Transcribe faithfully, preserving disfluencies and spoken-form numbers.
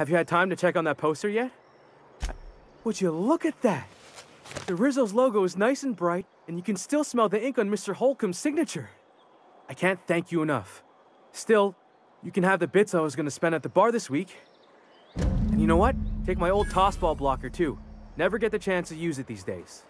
Have you had time to check on that poster yet? Would you look at that? The Rizzles logo is nice and bright, and you can still smell the ink on Mister Holcomb's signature. I can't thank you enough. Still, you can have the bits I was going to spend at the bar this week. And you know what? Take my old Tossball blocker, too. Never get the chance to use it these days.